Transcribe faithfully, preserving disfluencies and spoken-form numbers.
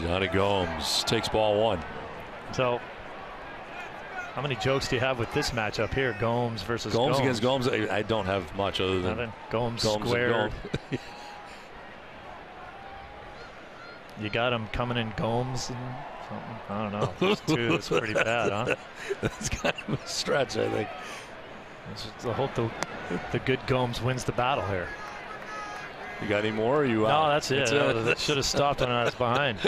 Jonny Gomes takes ball one. So how many jokes do you have with this matchup here? Gomes versus Gomes. Gomes against Gomes. I, I don't have much other than Nothing. Gomes, Gomes squared. Gomes. You got him coming in Gomes and something. I don't know. Those two, that's pretty bad, huh? That's kind of a stretch, I think. I hope the, the good Gomes wins the battle here. You got any more? Or you no, out? That's it. That's no, it. That should have stopped when I was behind.